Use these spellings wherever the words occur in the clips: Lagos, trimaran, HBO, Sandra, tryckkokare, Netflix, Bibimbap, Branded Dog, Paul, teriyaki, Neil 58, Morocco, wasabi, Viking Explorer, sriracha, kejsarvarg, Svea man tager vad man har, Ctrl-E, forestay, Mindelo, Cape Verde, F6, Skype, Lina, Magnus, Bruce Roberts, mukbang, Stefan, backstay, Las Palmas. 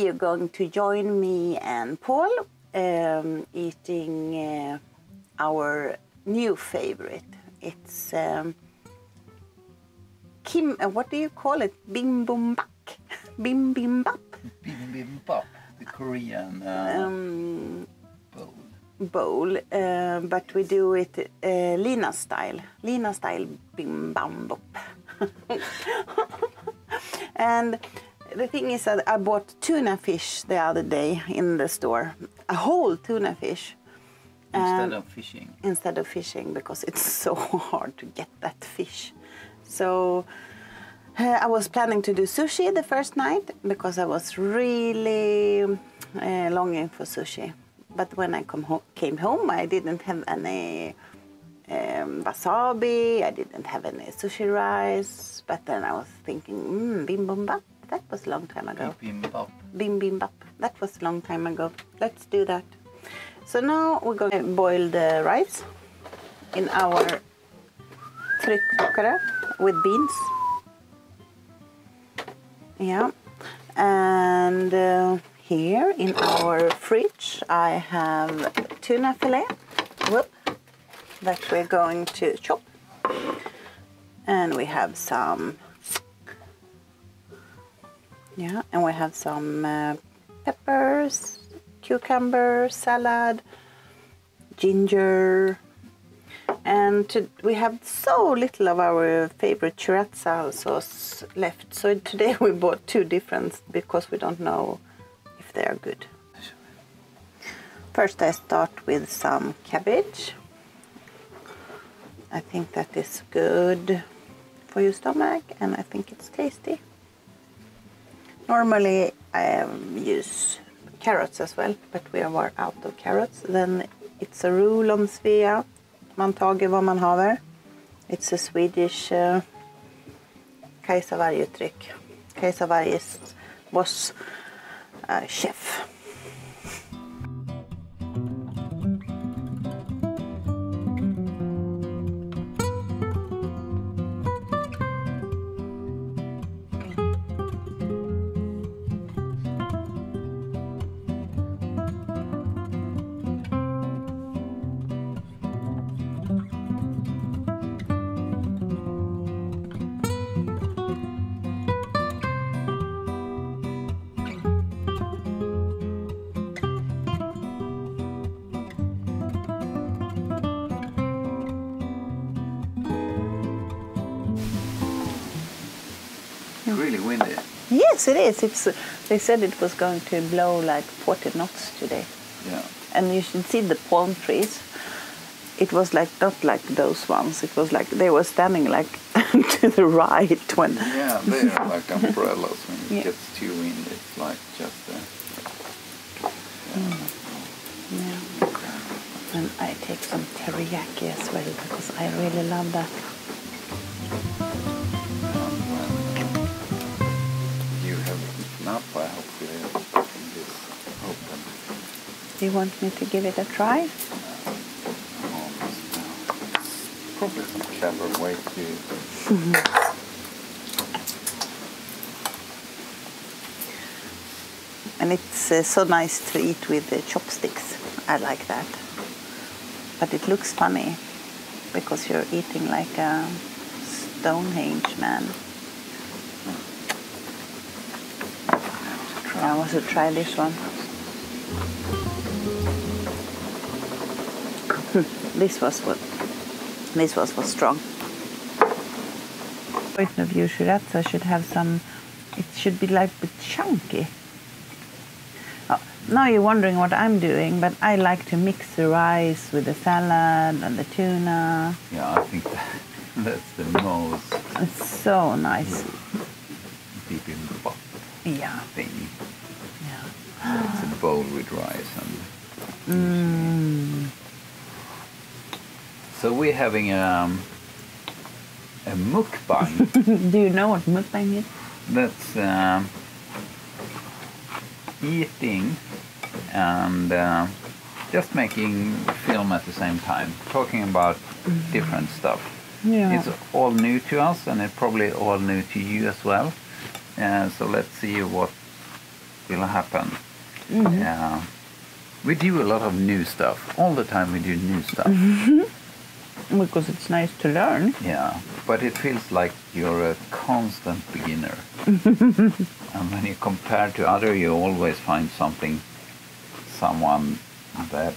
You're going to join me and Paul eating our new favorite. It's what do you call it? Bibimbap. Bibimbap. Bibimbap, the Korean bowl. But we do it Lina style. Lina style bibimbap. And the thing is that I bought tuna fish the other day in the store. A whole tuna fish. Instead of fishing, because it's so hard to get that fish. So I was planning to do sushi the first night because I was really longing for sushi. But when I came home, I didn't have any wasabi, I didn't have any sushi rice. But then I was thinking, bibimbap, that was a long time ago. Bibimbap. Bibimbap, that was a long time ago. Let's do that. So now we're going to boil the rice in our tryckkokare with beans. Yeah, and here in our fridge I have tuna fillet that we're going to chop, and we have some peppers, cucumber, salad, ginger, and we have so little of our favorite chorizo sauce left. So today we bought two different because we don't know if they are good. First I start with some cabbage. I think that is good for your stomach and I think it's tasty. Normally I use carrots as well, but we are out of carrots. Then it's a rule on Svea man tager vad man har. It's a Swedish kejsarvarg trick. Kejsarvarg was a chef. Really windy. Yes, it is. They said it was going to blow like 40 knots today. Yeah. And you should see the palm trees. It was like not like those ones. It was like they were standing like to the right when. Yeah, they are like umbrellas when it gets too windy. It's like just. And I take some teriyaki as well because I really love that. I hope we this open. Do you want me to give it a try? Probably some clever way to do it. And it's so nice to eat with the chopsticks. I like that. But it looks funny because you're eating like a Stonehenge man. I want to try this one. This was strong. Point of view, sriracha should have some. It should be like a bit chunky. Oh, now you're wondering what I'm doing, but I like to mix the rice with the salad and the tuna. Yeah, I think that's the most. It's so nice. Deep in the pot. Yeah. Thing. Yeah. So it's a bowl with rice and. So we're having a mukbang. Do you know what mukbang is? That's eating and just making film at the same time, talking about different stuff. Yeah. It's all new to us, and it's probably all new to you as well. So let's see what will happen. Mm-hmm. We do a lot of new stuff. All the time we do new stuff. Mm-hmm. Because it's nice to learn. Yeah, but it feels like you're a constant beginner. And when you compare to others, you always find someone that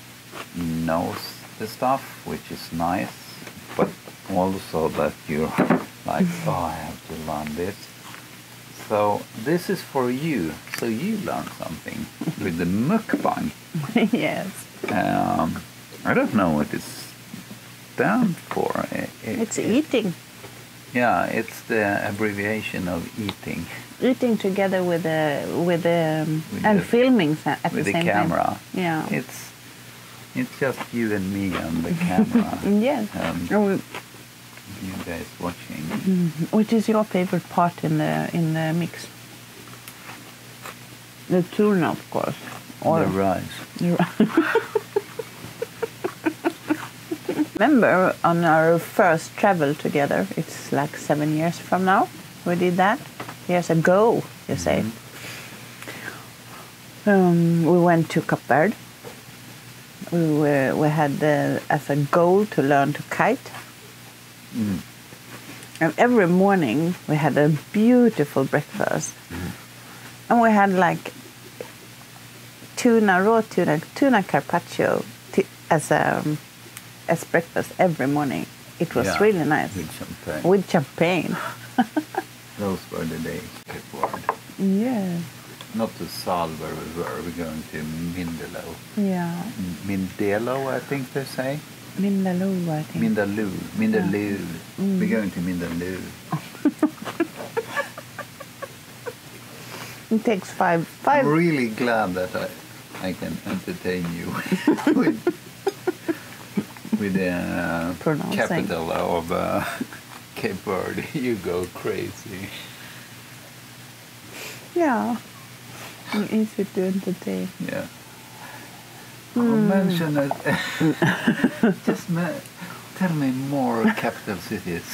knows the stuff, which is nice, but also that you're like, oh, I have to learn this. So this is for you, so you learn something with the mukbang. Yes. I don't know what it's stand for. It's eating. Yeah, it's the abbreviation of eating. Eating together with filming at the same time. With the camera. Yeah. It's just you and me on the camera. Yes. You guys watching. Mm-hmm. Which is your favorite part in the mix? The tuna, of course. Or the rice. Remember on our first travel together, it's like 7 years from now, we did that. Years ago, you say. Mm-hmm. We went to Cape Verde. We had as a goal to learn to kite. Mm. And every morning we had a beautiful breakfast. Mm. And we had like raw tuna carpaccio as breakfast every morning. It was really nice. With champagne. With champagne. Those were the days, Cape Verde. Yeah. Not to Sal where we were. We're going to Mindelo. Yeah. Mindelo, I think they say. Mindelo, I think. Mindelo. Yeah. Mm. We're going to Mindelo. It takes five. I'm really glad that I can entertain you with the capital of Cape Verde. You go crazy. Yeah. Easy to entertain. Yeah. Mention it. Just tell me more capital cities.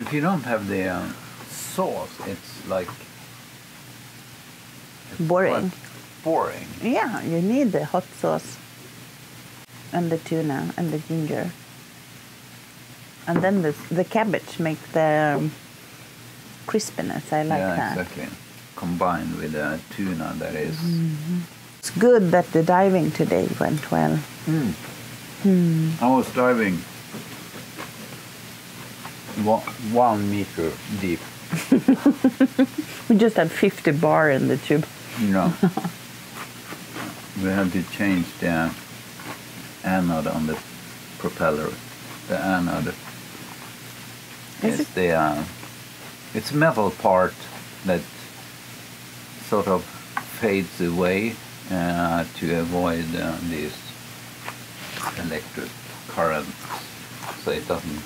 If you don't have the sauce, it's like boring. Boring. Yeah, you need the hot sauce. And the tuna and the ginger, and then the cabbage make the crispiness. I like that. Yeah, exactly. Combined with the tuna, that is. Mm-hmm. It's good that the diving today went well. Mm. Mm. I was diving 1 meter deep. We just had 50 bar in the tube. No. We had to change the anode on the propeller. The anode is the it's metal part that sort of fades away to avoid these electric currents, so it doesn't.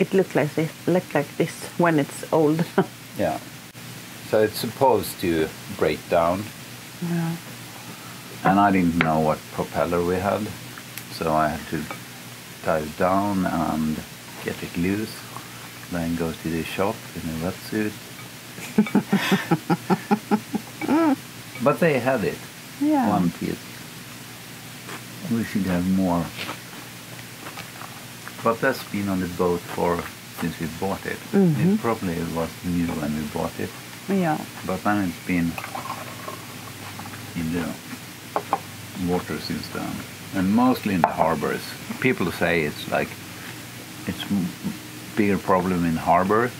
It looks like this. When it's old. Yeah. So it's supposed to break down. Yeah. And I didn't know what propeller we had, so I had to dive down and get it loose, then go to the shop in a wetsuit. But they had it, one piece. We should have more. But that's been on the boat since we bought it. Mm-hmm. It probably was new when we bought it. Yeah. But then it's been in the water since then, and mostly in the harbors. People say it's bigger problem in harbor.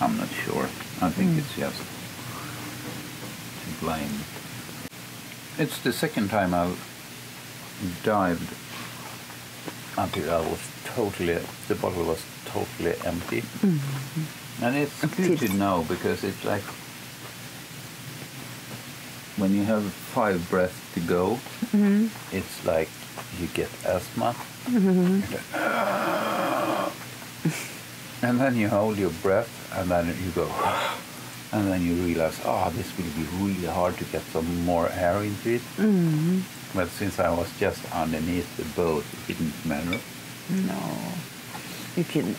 I'm not sure. I think it's just to blame. It's the second time I've dived until the bottle was totally empty. Mm-hmm. And it's good to know, because it's like, when you have 5 breaths to go, it's like you get asthma. Mm-hmm. And then you hold your breath, and then you go, and then you realize, oh, this will be really hard to get some more air into it. Mm-hmm. But since I was just underneath the boat, it didn't matter. No. You can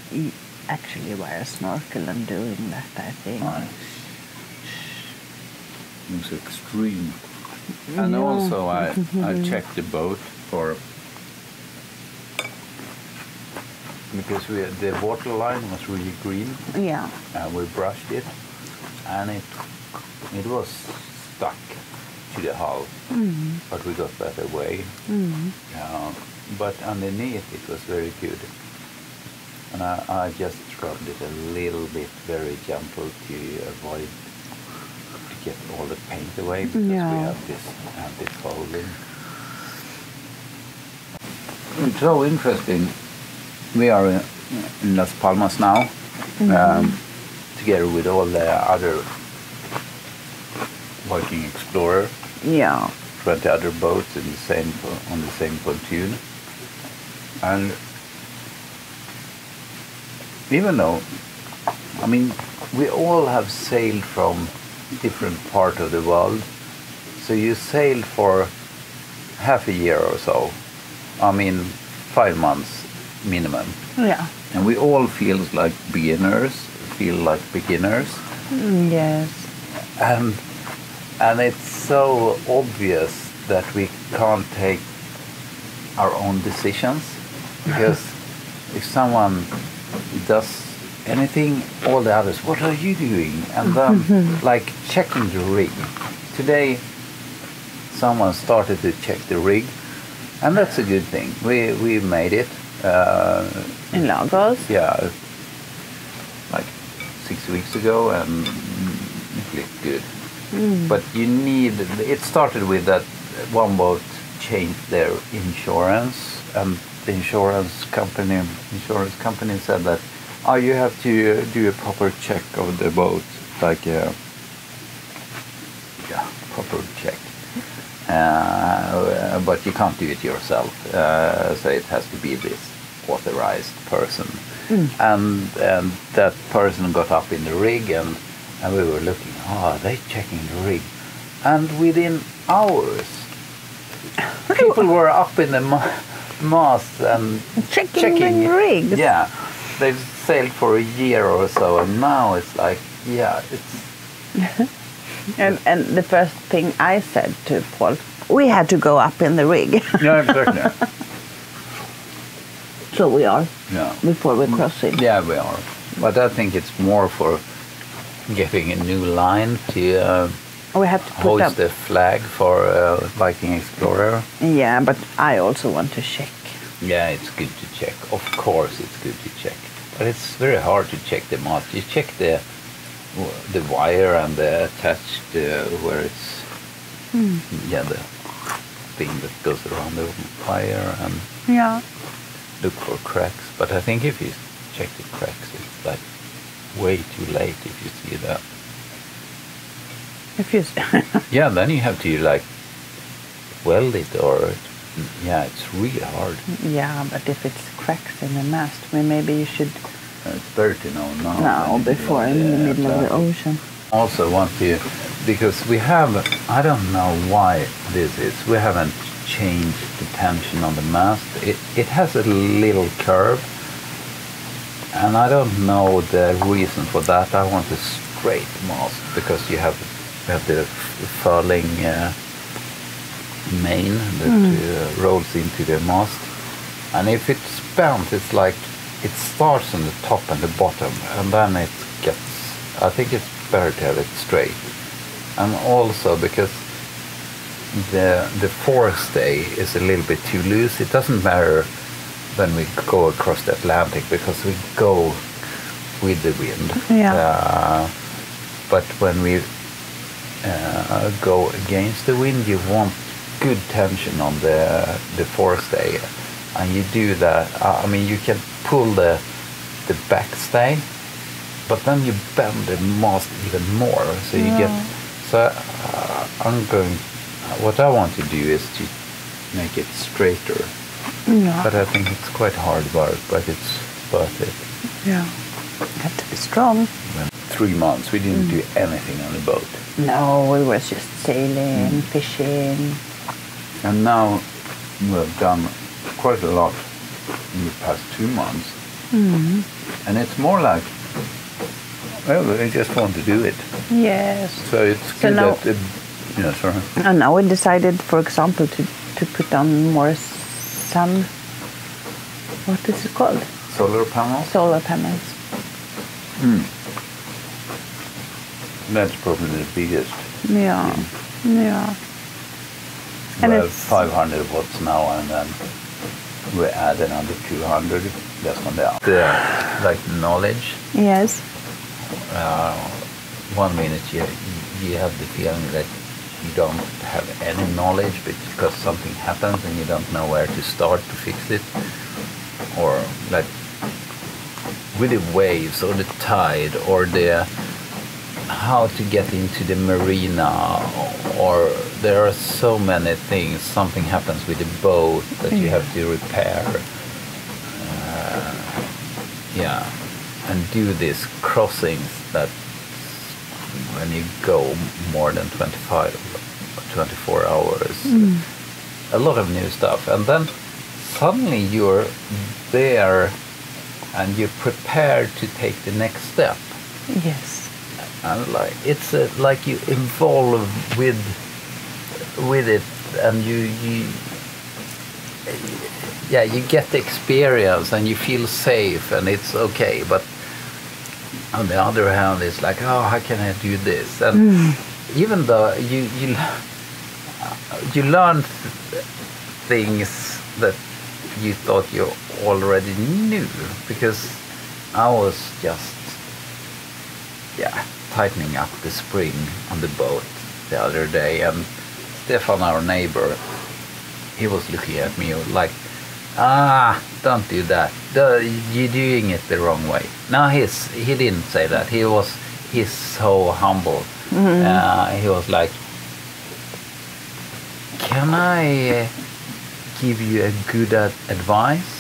actually wear a snorkel and doing that, I think. Nice. It was extreme. And also I checked the boat for... Because the water line was really green. Yeah. And we brushed it. And it was stuck to the hull. Mm-hmm. But we got that away. Mm-hmm. But underneath it was very good. And I just scrubbed it a little bit, very gentle, to avoid to get all the paint away, because we have this anti-fouling. It's so interesting. We are in Las Palmas now, together with all the other Viking Explorer. Yeah. 20 other boats in the same, on the same pontoon. And even though, I mean, we all have sailed from different parts of the world. So you sail for half a year or so. I mean, 5 months minimum. Yeah. And we all feel like beginners, Yes. And it's so obvious that we can't take our own decisions, because if someone does anything, all the others, what are you doing? And then, like, checking the rig. Today, someone started to check the rig, and that's a good thing. We made it. In Lagos? Yeah, like 6 weeks ago, and it looked good. Mm. But you need, it started with that one boat changed their insurance, and the insurance company said that, oh, you have to do a proper check of the boat, like a proper check. But you can't do it yourself, so it has to be this authorized person. And that person got up in the rig, and we were looking, oh, they're checking the rig. And within hours, people were up in the mast and checking the rigs. Yeah, they've sailed for a year or so, and now it's like, yeah, it's... And the first thing I said to Paul, we had to go up in the rig. Yeah, exactly. So we are, before we cross it. Yeah, we are. But I think it's more for getting a new line to hoist the flag for Viking Explorer. Yeah, but I also want to check. Yeah, it's good to check. Of course it's good to check. But it's very hard to check the mast. You check the wire and the attached where it's the thing that goes around the wire, and look for cracks. But I think if you check the cracks, it's like way too late if you see that. If you then you have to like weld it, or it's really hard. Yeah, but if it's cracks in the mast, well, maybe you should. It's better to know now. No, before in the middle of the ocean. Also want to, because we have, I don't know why this is, we haven't changed the tension on the mast. It has a little curve, and I don't know the reason for that. I want a straight mast, because you have the furling main that rolls into the mast, and if it's bent, it's like it starts on the top and the bottom, and then it gets, I think it's better to have it straight. And also because the forestay is a little bit too loose, it doesn't matter when we go across the Atlantic, because we go with the wind. Yeah. But when we go against the wind, you want good tension on the forestay. And you do that, I mean, you can pull the backstay, but then you bend the mast even more. So you get, what I want to do is to make it straighter. Yeah. But I think it's quite hard work, but it's worth it. Yeah, you have to be strong. 3 months, we didn't do anything on the boat. No, we were just sailing, fishing. And now we've done quite a lot in the past 2 months. Mm-hmm. And it's more like, well, I just want to do it. Yes. So it's good that... And now we decided, for example, to put on more sun... What is it called? Solar panels? Solar panels. Mm. That's probably the biggest thing. Yeah. And well, it's 500 watts now, and then we add another 200. That's on the like knowledge. Yes. 1 minute you have the feeling that you don't have any knowledge because something happens and you don't know where to start to fix it. Or like with the waves or the tide or the how to get into the marina, or there are so many things. Something happens with the boat that you have to repair. And do these crossings that when you go more than 25 or 24 hours, a lot of new stuff. And then suddenly you're there and you're prepared to take the next step. Yes. And like it's like you involve with it, and you get the experience and you feel safe and it's okay. But on the other hand, it's like, oh, how can I do this? And even though you learn things that you thought you already knew, because I was just tightening up the spring on the boat the other day, and Stefan, our neighbor, he was looking at me like, don't do that, you're doing it the wrong way. No, he didn't say that. He's so humble. He was like, can I give you a good advice?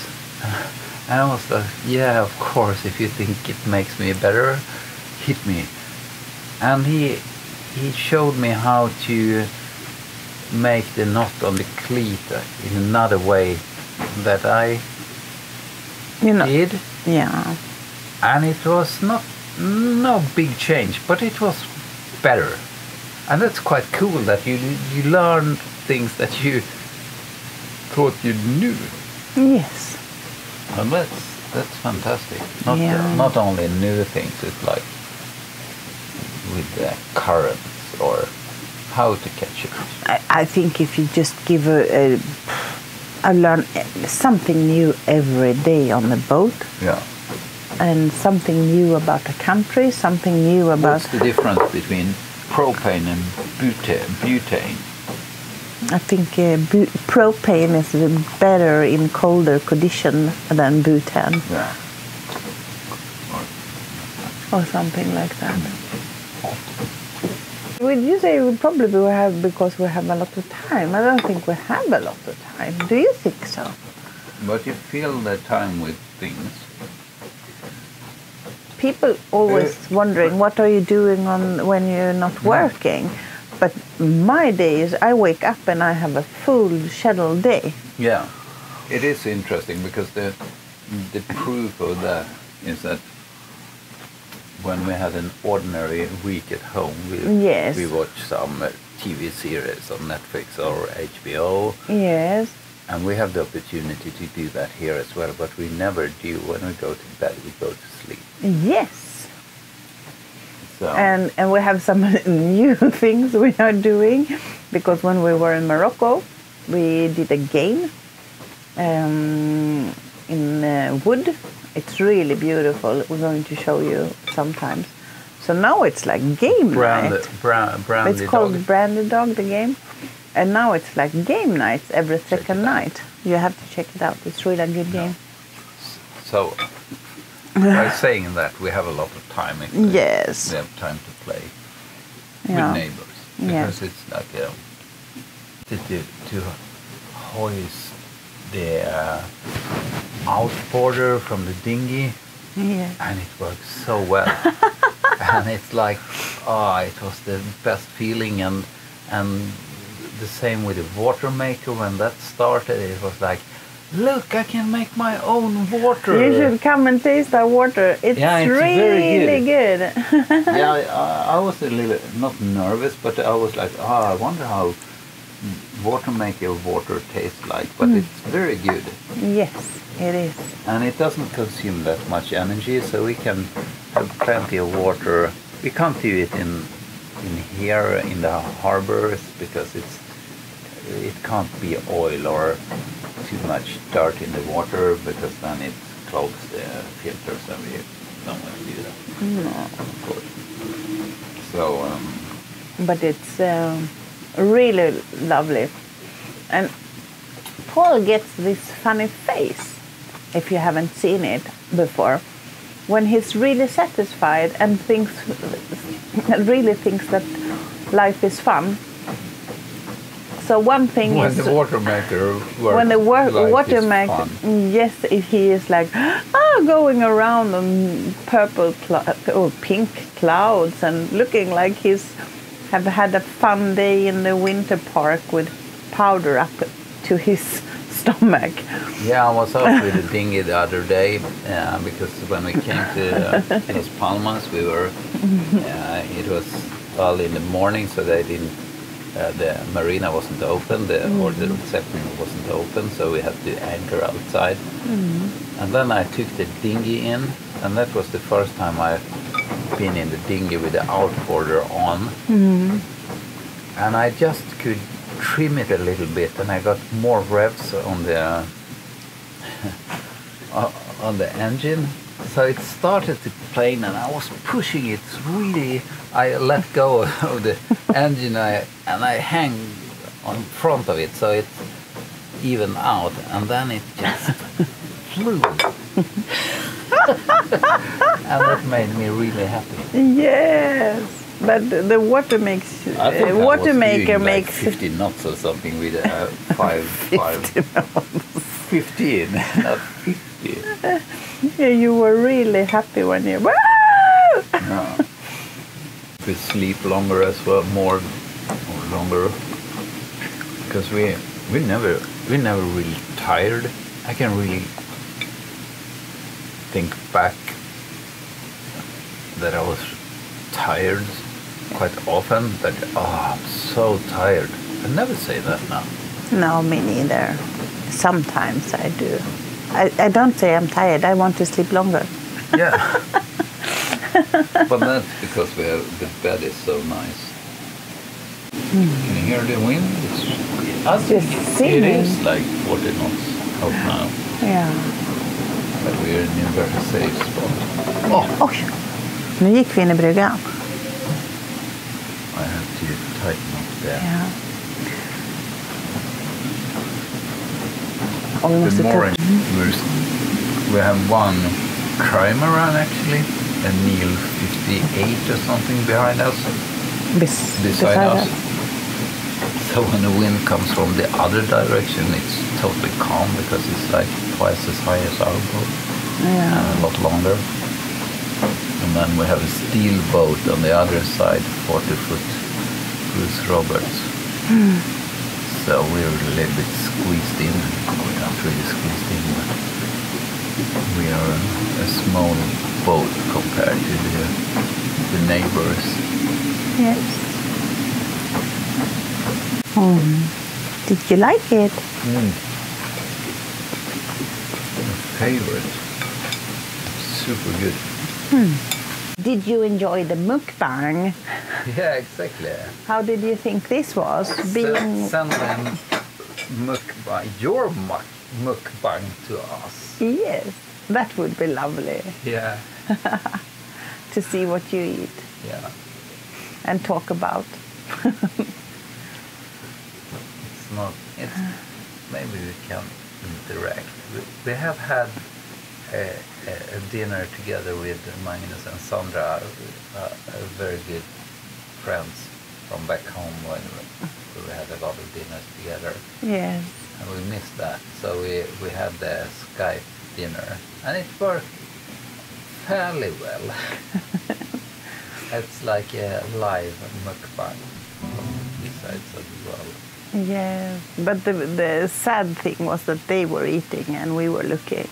And I was like, yeah, of course, if you think it makes me better, hit me. And he showed me how to make the knot on the cleat in another way that I did. Yeah. And it was no big change, but it was better. And that's quite cool that you learn things that you thought you knew. Yes. And that's fantastic. Not only new things, it's like with the currents or how to catch it. I think if you just give I learn something new every day on the boat. Yeah. And something new about the country, something new about... What's the difference between propane and butane? I think propane is better in colder condition than butane. Yeah. Or something like that. Would you say we probably have, because we have a lot of time? I don't think we have a lot of time. Do you think so? But you fill the time with things. People always wondering, what are you doing when you're not working? But my day is I wake up and I have a full schedule day. Yeah, it is interesting because the proof of that is that when we had an ordinary week at home, we watched some TV series on Netflix or HBO. Yes. And we have the opportunity to do that here as well, but we never do. When we go to bed, we go to sleep. Yes. So. And we have some new things we are doing, because when we were in Morocco, we did a game in wood. It's really beautiful. We're going to show you sometimes. So now it's like game night. Branded it's called Branded Dog, the game. And now it's like game nights every second night. You have to check it out. It's really a good game. So... By saying that, we have a lot of time. If we have time to play with neighbors, because it's like to hoist the outboarder from the dinghy, and it works so well. And it's like, it was the best feeling, and the same with the water maker. When that started, it was like, look, I can make my own water. You should come and taste that water. It's really good. Yeah, I was a little, not nervous, but I was like, I wonder how water maker water tastes like. But it's very good. Yes, it is. And it doesn't consume that much energy, so we can have plenty of water. We can't do it in here in the harbors because it can't be oil or too much dirt in the water, because then it clogs the filters and we don't want to do that. No. Of course. So, but it's really lovely. And Paul gets this funny face, if you haven't seen it before, when he's really satisfied and really thinks that life is fun. So one thing is when the water maker works, when the water maker, yes, he is like going around on purple or pink clouds and looking like he's have had a fun day in the winter park with powder up to his stomach. Yeah, I was up with a dinghy the other day because when we came to Las Palmas, we were it was early in the morning, so they didn't. The marina wasn't open, or the reception wasn't open, so we had to anchor outside. And then I took the dinghy in, and that was the first time I've been in the dinghy with the outboarder on. And I just could trim it a little bit, and I got more revs on the on the engine. So it started to plane, and I was pushing it really. I let go of the engine and I hang on front of it, so it evened out, and then it just flew. And that made me really happy. Yes, but the water makes I think water maker makes 50 knots or something with a 15, not 50. Yeah, you were really happy when you. No. We sleep longer as well, longer, because we never really tired. I can really think back that I was tired quite often, but I'm so tired. I never say that now. No, me neither. Sometimes I do. I don't say I'm tired. I want to sleep longer. Yeah. But that's because we have, the bed is so nice. Can you hear the wind? It is like 40 knots out now. Yeah. But we're in a very safe spot. Oh. Oj! Nu gick vi in i bryggan. I have to tighten up there. Yeah. The mooring. We have one trimaran actually. And Neil 58 or something behind us. Beside us. So when the wind comes from the other direction, it's totally calm because it's like twice as high as our boat. Yeah. And a lot longer. And then we have a steel boat on the other side, 40-foot Bruce Roberts. So we're a little bit squeezed in. We're not really squeezed in, but we are a small boat compared to the neighbors. Yes. Did you like it? My favorite. Super good. Did you enjoy the mukbang? Yeah, exactly. How did you think this was? Sending mukbang, your mukbang to us. Yes. That would be lovely. Yeah. To see what you eat. Yeah. And talk about. It's maybe we can interact. We have had a dinner together with Magnus and Sandra, very good friends from back home when we had a lot of dinners together. Yes. And we missed that. So we had the Skype dinner, and it worked fairly well. It's like a live mukbang from this side of the world. Yeah, but the sad thing was that they were eating and we were looking.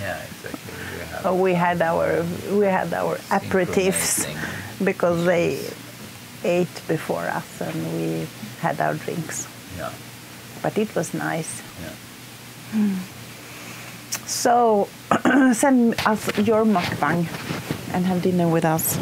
Yeah, exactly. We had our aperitifs because they ate before us and we had our drinks. Yeah. But it was nice. Yeah. Mm. So send us your mukbang and have dinner with us.